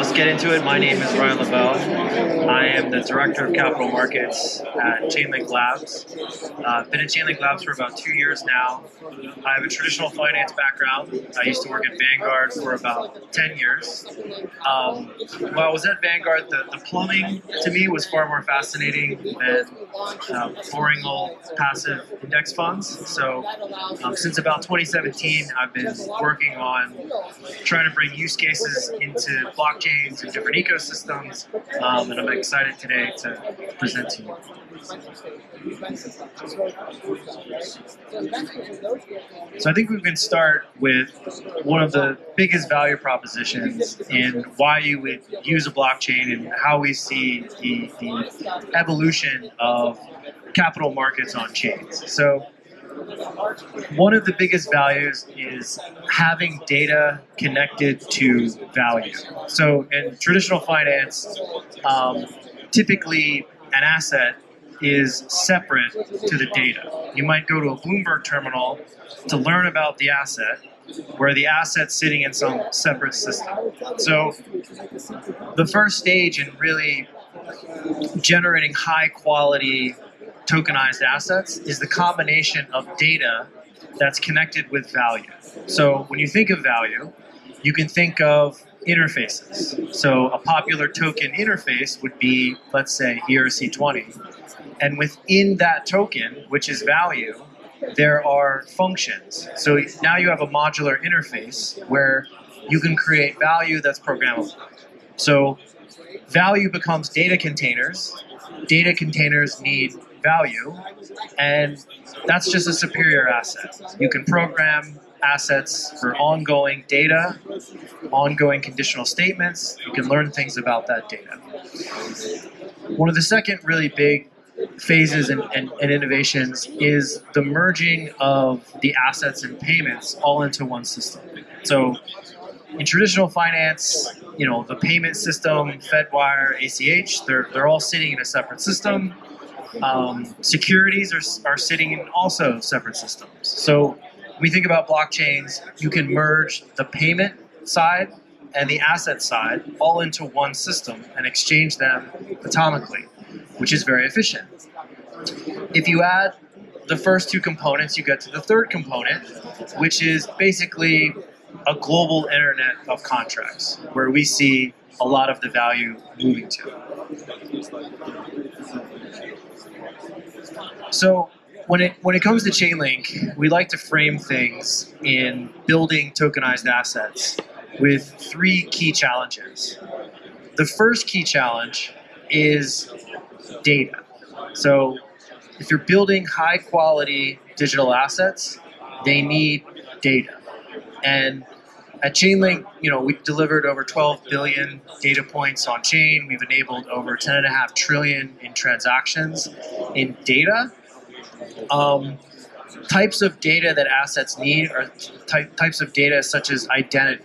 Let's get into it. My name is Ryan LaBelle. I am the Director of Capital Markets at Chainlink Labs. I've been at Chainlink Labs for about 2 years now. I have a traditional finance background. I used to work at Vanguard for about 10 years. While I was at Vanguard, the plumbing to me was far more fascinating than boring old passive index funds. So since about 2017, I've been working on trying to bring use cases into blockchains and different ecosystems, and I'm excited today to present to you. So I think we can start with one of the biggest value propositions in why you would use a blockchain and how we see the evolution of capital markets on chains. So one of the biggest values is having data connected to value. So in traditional finance, typically an asset is separate to the data. You might go to a Bloomberg terminal to learn about the asset, where the asset's sitting in some separate system. So the first stage in really generating high quality tokenized assets is the combination of data that's connected with value. So when you think of value, you can think of interfaces. So a popular token interface would be, let's say, ERC20. And within that token, which is value, there are functions. So now you have a modular interface where you can create value that's programmable. So value becomes data containers. Data containers need value, and that's just a superior asset. You can program assets for ongoing data, ongoing conditional statements. You can learn things about that data. One of the second really big phases and innovations is the merging of the assets and payments all into one system. So in traditional finance, you know, the payment system, Fedwire, ACH, they're all sitting in a separate system. Securities are sitting in also separate systems. So when we think about blockchains, you can merge the payment side and the asset side all into one system and exchange them atomically, which is very efficient. If you add the first two components, you get to the third component, which is basically a global internet of contracts, where we see a lot of the value moving to. So when it comes to Chainlink, we like to frame things in building tokenized assets with three key challenges. The first key challenge is data. So if you're building high quality digital assets, they need data. And at Chainlink, you know, we've delivered over 12 billion data points on chain. We've enabled over 10.5 trillion in transactions in data. Types of data that assets need are types of data such as identity,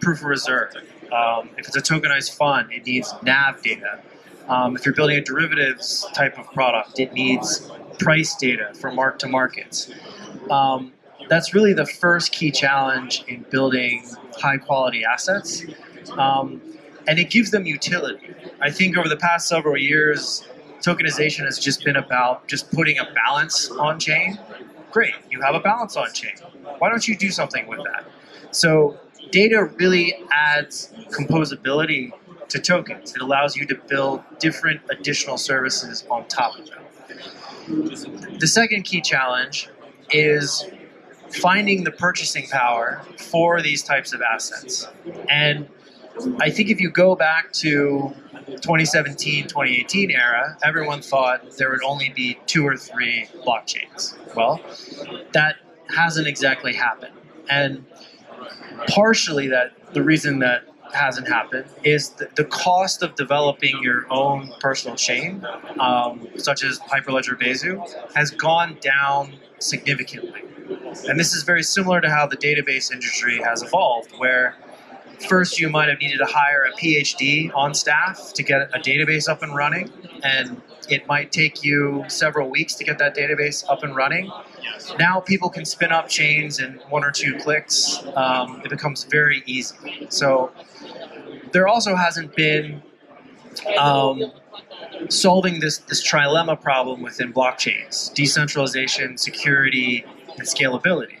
proof of reserve. If it's a tokenized fund, it needs NAV data. If you're building a derivatives type of product, it needs price data for mark-to-markets. That's really the first key challenge in building high-quality assets, and it gives them utility. I think over the past several years, tokenization has just been about just putting a balance on chain. Great, you have a balance on chain. Why don't you do something with that? So data really adds composability to tokens. It allows you to build different additional services on top of them. The second key challenge is finding the purchasing power for these types of assets. And I think if you go back to 2017, 2018 era, everyone thought there would only be 2 or 3 blockchains. Well, that hasn't exactly happened. And partially the reason that hasn't happened is the cost of developing your own personal chain, such as Hyperledger Besu, has gone down significantly. And this is very similar to how the database industry has evolved, where first you might have needed to hire a PhD on staff to get a database up and running, and it might take you several weeks to get that database up and running. Now people can spin up chains in 1 or 2 clicks. It becomes very easy. So there also hasn't been solving this trilemma problem within blockchains: decentralization, security, and scalability.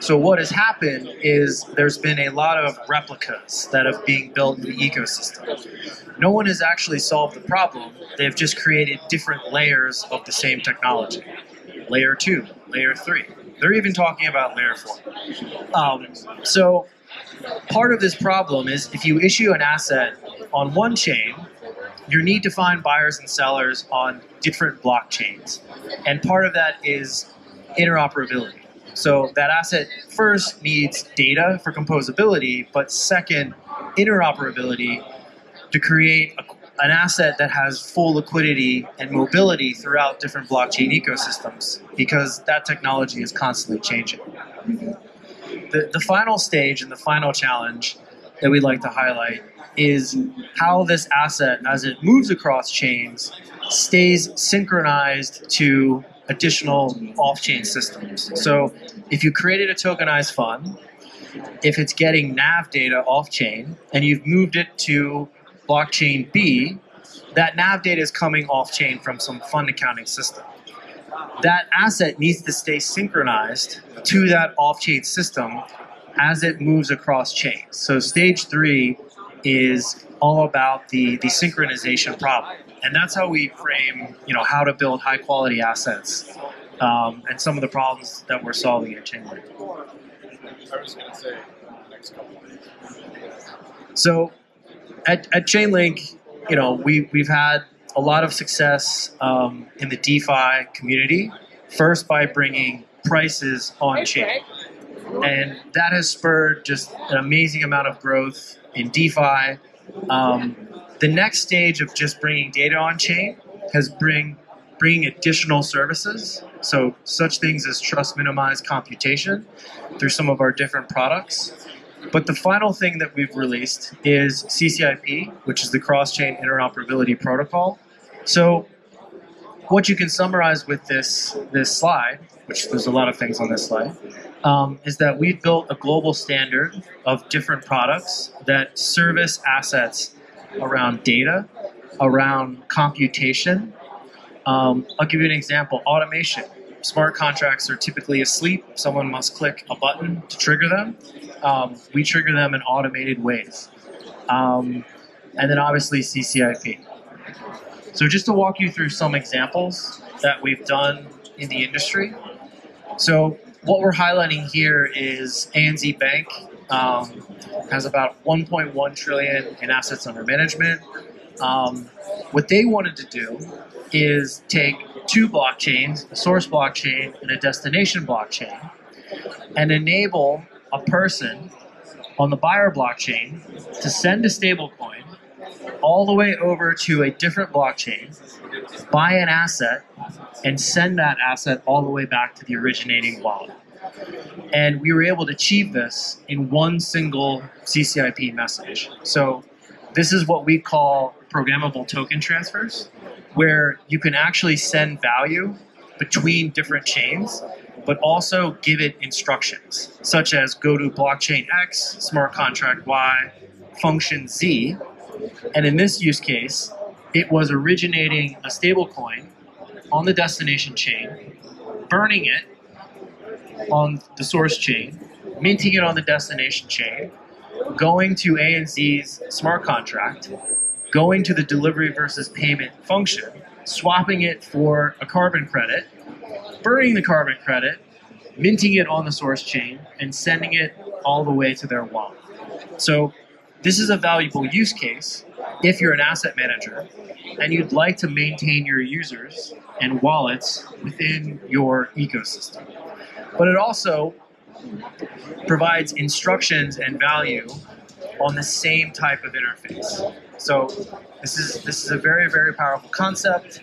So what has happened is there's been a lot of replicas that have been built in the ecosystem. No one has actually solved the problem. They've just created different layers of the same technology. Layer 2, layer 3. They're even talking about layer 4. So part of this problem is if you issue an asset on one chain, you need to find buyers and sellers on different blockchains. And part of that is interoperability. So that asset first needs data for composability, but second, interoperability to create an asset that has full liquidity and mobility throughout different blockchain ecosystems, because that technology is constantly changing. The final stage and the final challenge that we'd like to highlight is how this asset, as it moves across chains, stays synchronized to additional off-chain systems. So if you created a tokenized fund, if it's getting NAV data off-chain and you've moved it to blockchain B, that NAV data is coming off-chain from some fund accounting system. That asset needs to stay synchronized to that off-chain system as it moves across chains. So stage 3 is all about the synchronization problem. And that's how we frame, how to build high-quality assets and some of the problems that we're solving at Chainlink. I was going to say the next couple of minutes. So at Chainlink, we've had a lot of success in the DeFi community, first by bringing prices on-chain. And that has spurred just an amazing amount of growth in DeFi. The next stage of just bringing data on-chain has bringing additional services, so such things as trust-minimized computation through some of our different products. But the final thing that we've released is CCIP, which is the Cross-Chain Interoperability Protocol. So what you can summarize with this slide, which there's a lot of things on this slide, is that we've built a global standard of different products that service assets around data, around computation. I'll give you an example: automation. Smart contracts are typically asleep. Someone must click a button to trigger them. We trigger them in automated ways. And then obviously CCIP. So just to walk you through some examples that we've done in the industry. So what we're highlighting here is ANZ Bank. Has about 1.1 trillion in assets under management. What they wanted to do is take two blockchains, a source blockchain and a destination blockchain, and enable a person on the buyer blockchain to send a stablecoin all the way over to a different blockchain, buy an asset, and send that asset all the way back to the originating wallet. And we were able to achieve this in one single CCIP message. So this is what we call programmable token transfers, where you can actually send value between different chains, but also give it instructions, such as go to blockchain X, smart contract Y, function Z. And in this use case, it was originating a stablecoin on the destination chain, burning it on the source chain, minting it on the destination chain, going to ANZ's smart contract, going to the delivery versus payment function, swapping it for a carbon credit, burning the carbon credit, minting it on the source chain, and sending it all the way to their wallet. So this is a valuable use case if you're an asset manager and you'd like to maintain your users and wallets within your ecosystem. But it also provides instructions and value on the same type of interface. So this is a very, very powerful concept.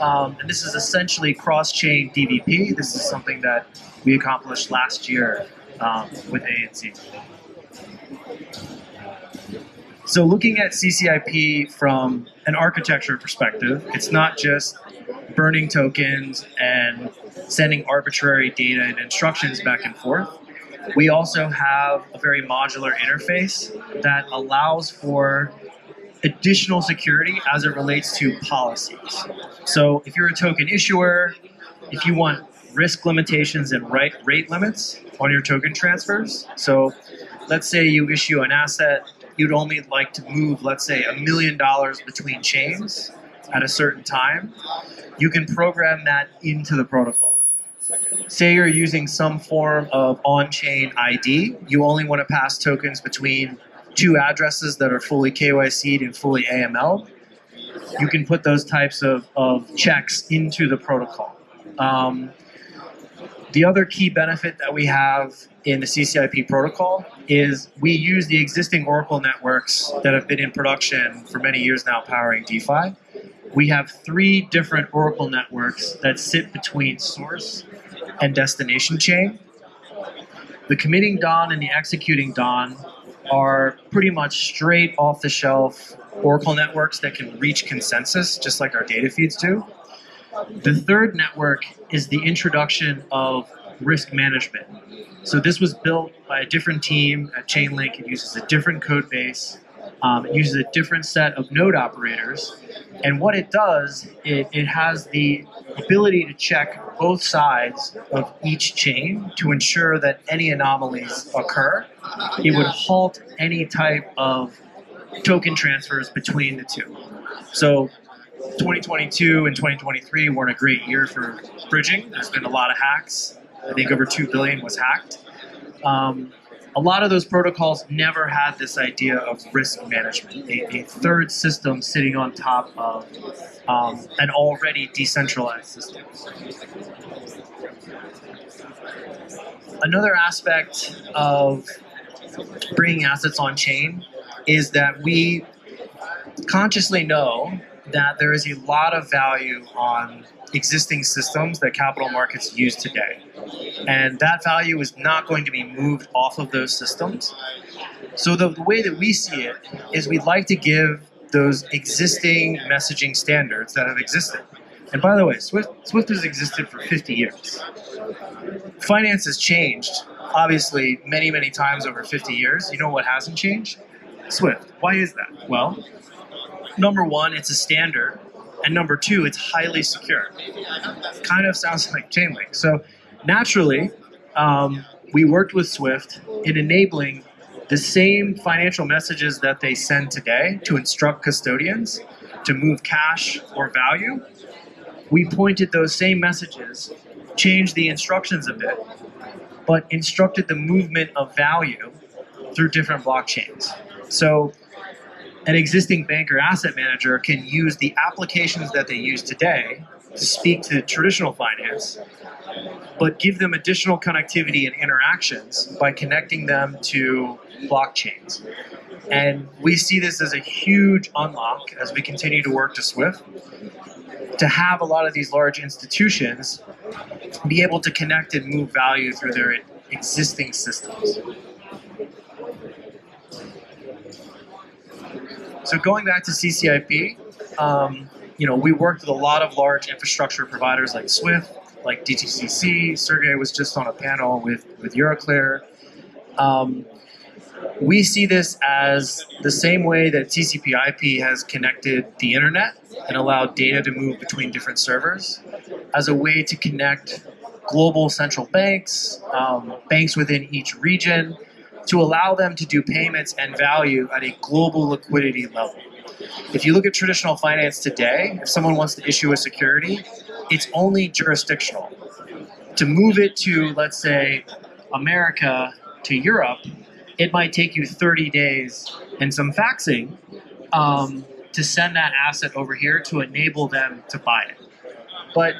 And this is essentially cross-chain DVP. This is something that we accomplished last year with ANZ. So looking at CCIP from an architecture perspective, it's not just burning tokens and sending arbitrary data and instructions back and forth. We also have a very modular interface that allows for additional security as it relates to policies. So if you're a token issuer, if you want risk limitations and rate limits on your token transfers, so let's say you issue an asset, you'd only like to move, let's say, $1 million between chains at a certain time, you can program that into the protocol. Say you're using some form of on-chain ID, you only want to pass tokens between two addresses that are fully KYC'd and fully AML'd, you can put those types of checks into the protocol. The other key benefit that we have in the CCIP protocol is we use the existing Oracle networks that have been in production for many years now powering DeFi. We have 3 different Oracle networks that sit between source and destination chain. The committing DON and the executing DON are pretty much straight off the shelf Oracle networks that can reach consensus just like our data feeds do. The third network is the introduction of risk management. So this was built by a different team at Chainlink. It uses a different code base. It uses a different set of node operators. And what it does, it has the ability to check both sides of each chain to ensure that any anomalies occur. It would halt any type of token transfers between the two. So 2022 and 2023 weren't a great year for bridging. There's been a lot of hacks. I think over 2 billion was hacked. A lot of those protocols never had this idea of risk management, a third system sitting on top of an already decentralized system. Another aspect of bringing assets on chain is that we consciously know that there is a lot of value on existing systems that capital markets use today. And that value is not going to be moved off of those systems. So the way that we see it is we'd like to give those existing messaging standards that have existed. And by the way, Swift has existed for 50 years. Finance has changed, obviously, many, many times over 50 years. You know what hasn't changed? Swift. Why is that? Well, number one, it's a standard. And number two, it's highly secure. Kind of sounds like Chainlink. So naturally, we worked with Swift in enabling the same financial messages that they send today to instruct custodians to move cash or value. We pointed those same messages, changed the instructions a bit, but instructed the movement of value through different blockchains. So an existing bank or asset manager can use the applications that they use today to speak to traditional finance, but give them additional connectivity and interactions by connecting them to blockchains. And we see this as a huge unlock as we continue to work to Swift, to have a lot of these large institutions be able to connect and move value through their existing systems. So going back to CCIP, you know, we worked with a lot of large infrastructure providers like Swift, like DTCC. Sergey was just on a panel with Euroclear. We see this as the same way that TCP/IP has connected the internet and allowed data to move between different servers as a way to connect global central banks, banks within each region, to allow them to do payments and value at a global liquidity level. If you look at traditional finance today, if someone wants to issue a security, it's only jurisdictional. To move it to, let's say, America to Europe, it might take you 30 days and some faxing to send that asset over here to enable them to buy it. But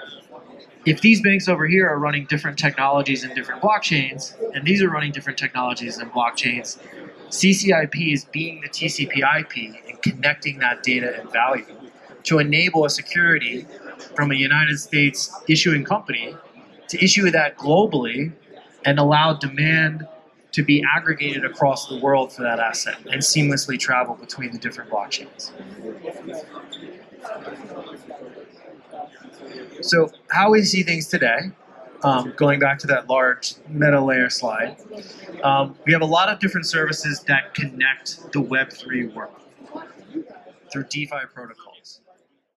if these banks over here are running different technologies and different blockchains, and these are running different technologies and blockchains, CCIP is being the TCP/IP and connecting that data and value to enable a security from a United States issuing company to issue that globally and allow demand to be aggregated across the world for that asset and seamlessly travel between the different blockchains. So how we see things today Going back to that large meta layer slide, we have a lot of different services that connect the Web3 world through DeFi protocols.